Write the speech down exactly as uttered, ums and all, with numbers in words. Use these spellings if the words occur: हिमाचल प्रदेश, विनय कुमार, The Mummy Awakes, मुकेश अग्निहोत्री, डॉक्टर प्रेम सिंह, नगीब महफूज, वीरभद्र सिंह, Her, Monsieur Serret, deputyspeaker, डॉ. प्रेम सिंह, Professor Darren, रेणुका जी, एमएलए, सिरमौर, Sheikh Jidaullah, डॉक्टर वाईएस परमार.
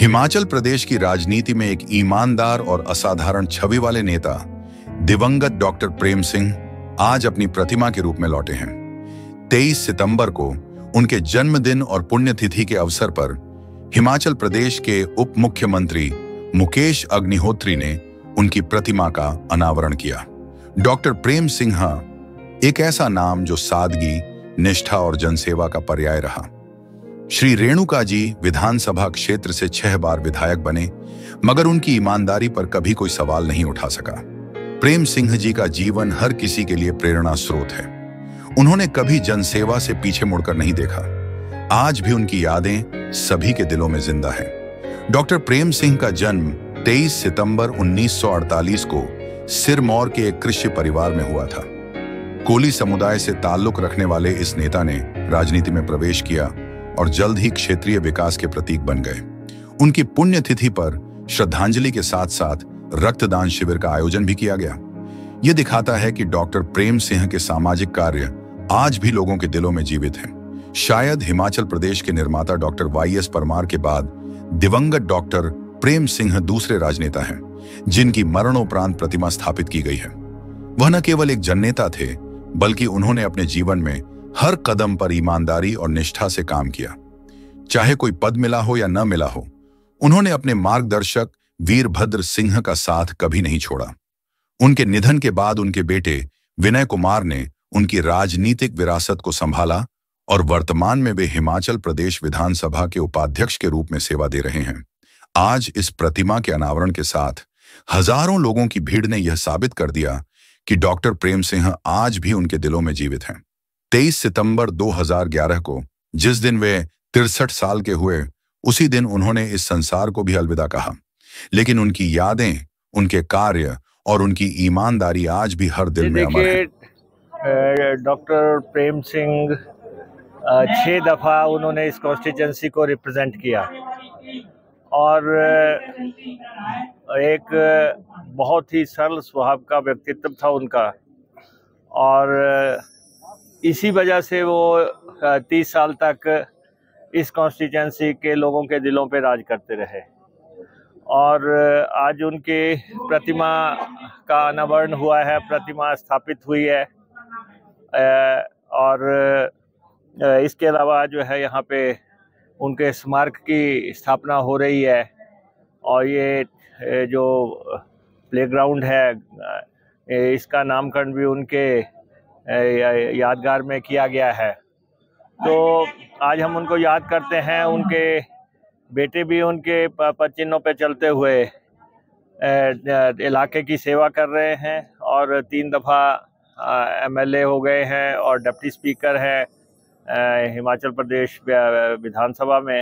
हिमाचल प्रदेश की राजनीति में एक ईमानदार और असाधारण छवि वाले नेता दिवंगत डॉक्टर प्रेम सिंह आज अपनी प्रतिमा के रूप में लौटे हैं। तेईस सितंबर को उनके जन्मदिन और पुण्यतिथि के अवसर पर हिमाचल प्रदेश के उप मुख्यमंत्री मुकेश अग्निहोत्री ने उनकी प्रतिमा का अनावरण किया। डॉक्टर प्रेम सिंह एक ऐसा नाम जो सादगी, निष्ठा और जनसेवा का पर्याय रहा। श्री रेणुका जी विधानसभा क्षेत्र से छह बार विधायक बने, मगर उनकी ईमानदारी पर कभी कोई सवाल नहीं उठा सका। प्रेम सिंह जी का जीवन हर किसी के लिए प्रेरणा स्रोत है। उन्होंने कभी जनसेवा से पीछे मुड़कर नहीं देखा। आज भी उनकी यादें सभी के दिलों में जिंदा हैं। डॉक्टर प्रेम सिंह का जन्म तेईस सितंबर उन्नीस सौ अड़तालीस को सिरमौर के एक कृषि परिवार में हुआ था। कोली समुदाय से ताल्लुक रखने वाले इस नेता ने राजनीति में प्रवेश किया और जल्द ही क्षेत्रीय विकास के प्रतीक बन गए। उनकी पुण्यतिथि पर श्रद्धांजलि के साथ साथ रक्तदान शिविर का आयोजन भी किया गया। यह दिखाता है कि डॉक्टर प्रेम सिंह के सामाजिक कार्य आज भी लोगों के दिलों में जीवित हैं। शायद हिमाचल प्रदेश के निर्माता डॉक्टर वाईएस परमार के बाद दिवंगत डॉक्टर प्रेम सिंह दूसरे राजनेता हैं जिनकी मरणोपरांत प्रतिमा स्थापित की गई है। वह न केवल एक जननेता थे, बल्कि उन्होंने अपने जीवन में हर कदम पर ईमानदारी और निष्ठा से काम किया। चाहे कोई पद मिला हो या न मिला हो, उन्होंने अपने मार्गदर्शक वीरभद्र सिंह का साथ कभी नहीं छोड़ा। उनके निधन के बाद उनके बेटे विनय कुमार ने उनकी राजनीतिक विरासत को संभाला और वर्तमान में वे हिमाचल प्रदेश विधानसभा के उपाध्यक्ष के रूप में सेवा दे रहे हैं। आज इस प्रतिमा के अनावरण के साथ हजारों लोगों की भीड़ ने यह साबित कर दिया कि डॉक्टर प्रेम सिंह आज भी उनके दिलों में जीवित हैं। तेईस सितंबर दो हज़ार ग्यारह को, जिस दिन वे तिरसठ साल के हुए, उसी दिन उन्होंने इस संसार को भी अलविदा कहा। लेकिन उनकी यादें, उनके कार्य और उनकी ईमानदारी आज भी हर दिल में अमर है। डॉक्टर प्रेम सिंह छः दफ़ा उन्होंने इस कॉन्स्टिट्यूंसी को रिप्रेजेंट किया और एक बहुत ही सरल स्वभाव का व्यक्तित्व था उनका, और इसी वजह से वो तीस साल तक इस कॉन्स्टिट्यूंसी के लोगों के दिलों पे राज करते रहे। और आज उनके प्रतिमा का अनावरण हुआ है, प्रतिमा स्थापित हुई है। और इसके अलावा जो है यहाँ पे उनके स्मारक की स्थापना हो रही है और ये जो प्लेग्राउंड है इसका नामकरण भी उनके यादगार में किया गया है। तो आज हम उनको याद करते हैं। उनके बेटे भी उनके पदचिन्हों पे चलते हुए इलाके की सेवा कर रहे हैं और तीन दफ़ा एमएलए हो गए हैं और डिप्टी स्पीकर हैं हिमाचल प्रदेश विधानसभा में।